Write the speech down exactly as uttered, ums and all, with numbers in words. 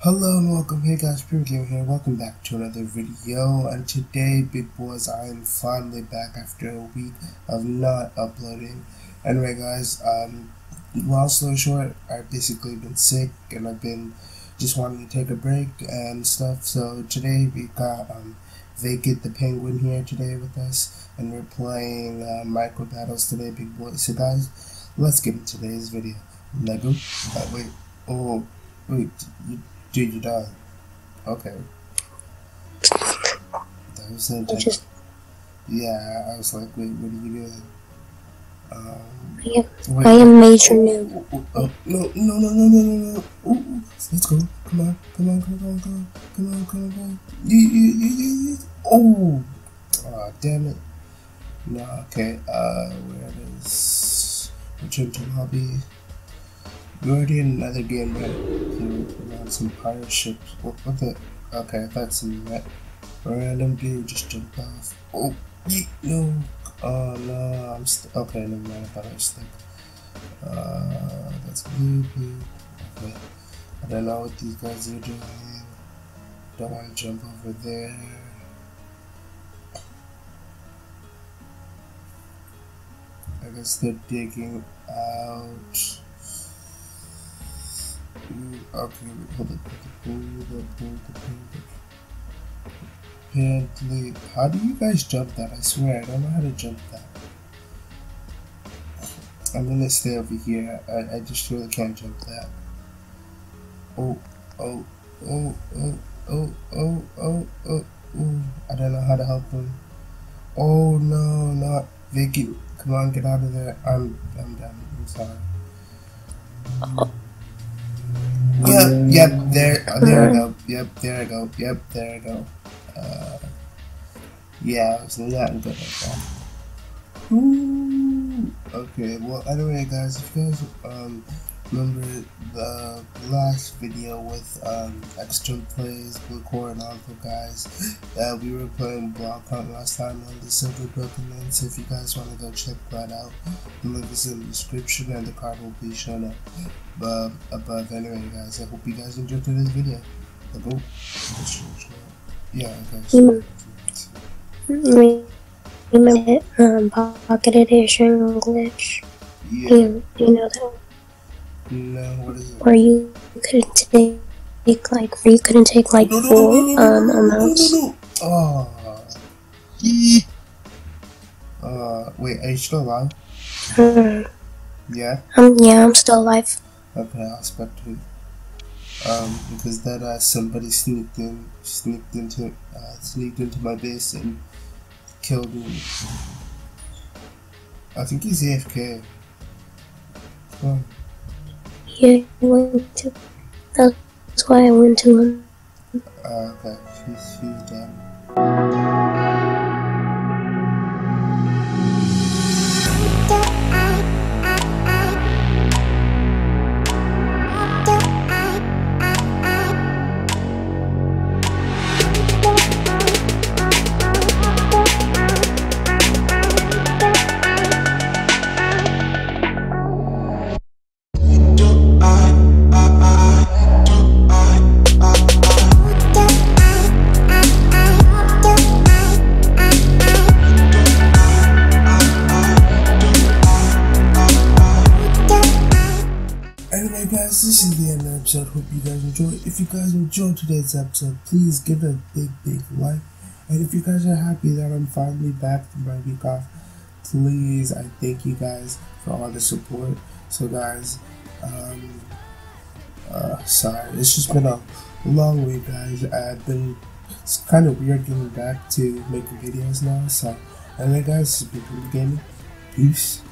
Hello and welcome. Hey guys, Premic Gamer here. Welcome back to another video. And today, big boys, I am finally back after a week of not uploading. Anyway, guys, um, long story short, I've basically been sick and I've been just wanting to take a break and stuff. So today we got um, Vacant the Penguin here today with us, and we're playing uh, Micro Battles today, big boys. So guys, let's get into today's video. Lego. Uh, wait. Oh, wait. You, Dude, you died. Okay. That was just... Yeah, I was like, wait, what are you doing? Um, yeah, I am major new. Oh, oh, oh, no, no, no, no, no, no, no. Oh, let's go. Come on, come on, come on, come on, come on, come on, come on. Oh, oh, damn it. No, okay. Uh, where is return to lobby? We're already in another game, right? We're some pirate ships. What, what the? Okay, I thought some rat. Random dude just jumped off. Oh, no. Oh, no. I'm st okay, never mind. I thought I was stuck. Uh, that's blue, blue. Okay. I don't know what these guys are doing. Don't want to jump over there. I guess they're digging out. Okay, hold it, hold it, hold it, hold it. Apparently, how do you guys jump that? I swear, I don't know how to jump that. I'm gonna stay over here. I, I just really can't jump that. Oh, oh, oh, oh, oh, oh, oh, oh, oh. I don't know how to help him. Oh no, not Vicky. Come on, get out of there. I'm, I'm done. I'm sorry. Oh. Yeah, yep, there, oh, there I go, yep, there I go, yep, there I go. Uh, yeah, I was not good at that. Ooh, okay, well, anyway, guys, if you guys um, remember the last video with um, Extra Plays, Blue Core, and all the guys, uh, we were playing Block Hunt last time on the Silver Broken Lens, so if you guys want to go check that out, the link is in the description and the card will be shown up above, above. Anyway, guys, I hope you guys enjoyed today's video. Like, oh, yeah, okay. Remember that um, Pocket Edition glitch? Yeah. Do you, you know that? No, what is it? Or you couldn't take, like, or you couldn't take, like, no, no, full, no, no, no, um, amounts. No, no, no. Oh. Yeah. Uh, wait, are you still alive? Hmm. Yeah? Um, yeah, I'm still alive. Okay, I'll expect you. Um, because that, uh, somebody sneaked in, sneaked into, uh, sneaked into my base and killed me. I think he's A F K. Come on. Yeah, I went to, that's why I went to him. Uh, okay, she's, she's dead. Guys, this is the end of the episode. Hope you guys enjoyed. If you guys enjoyed today's episode, please give it a big, big like. And if you guys are happy that I'm finally back from my week off, please, I thank you guys for all the support. So, guys, um, uh, sorry, it's just been a long week, guys. I've been, it's kind of weird getting back to making videos now. So, anyway, guys, this has been Premic Gamer. Peace.